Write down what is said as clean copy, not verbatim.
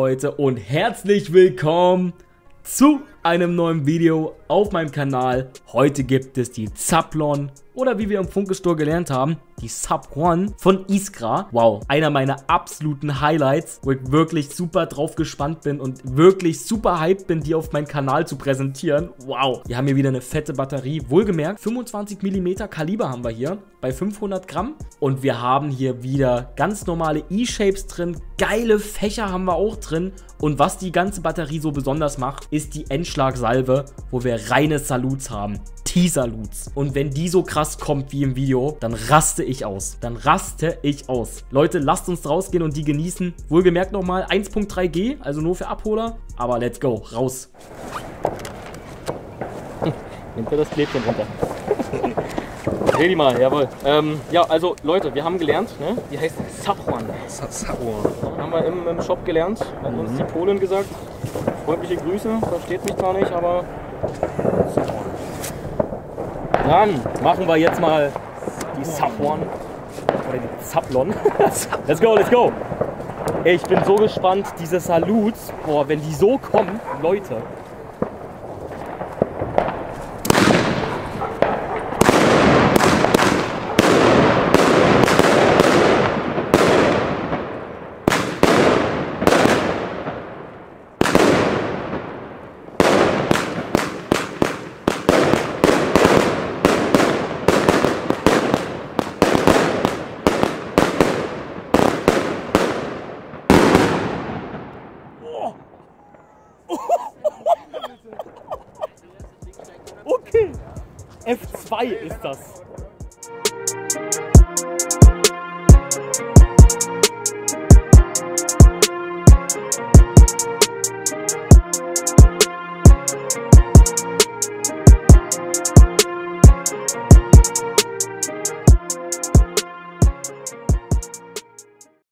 Leute und herzlich willkommen zu einem neuen Video auf meinem Kanal. Heute gibt es die Zapplon oder wie wir im Funkestore gelernt haben, die Sapuan von Iskra. Wow, einer meiner absoluten Highlights, wo ich wirklich super drauf gespannt bin und wirklich super hyped bin, die auf meinen Kanal zu präsentieren. Wow, wir haben hier wieder eine fette Batterie. Wohlgemerkt, 25 mm Kaliber haben wir hier bei 500 Gramm. Und wir haben hier wieder ganz normale E-Shapes drin. Geile Fächer haben wir auch drin. Und was die ganze Batterie so besonders macht, ist die Endschlagsalve, wo wir reine T-Saluts haben. T-Saluts. Und wenn die so krass kommt wie im Video, dann raste ich aus. Leute, lasst uns rausgehen und die genießen. Wohlgemerkt nochmal 1.3G, also nur für Abholer. Aber let's go, raus. Nimmt er das Klebchen runter. Dreh die mal, jawohl. Ja, also Leute, wir haben gelernt, ne? Die heißt Sapuan. Haben wir im Shop gelernt, hat uns die Polin gesagt. Freundliche Grüße, versteht mich zwar nicht, aber Sapuan. Dann machen wir jetzt mal die Zapplon oder die Zapplon. Let's go, let's go. Ey, ich bin so gespannt, diese Saluts, boah, wenn die so kommen, Leute.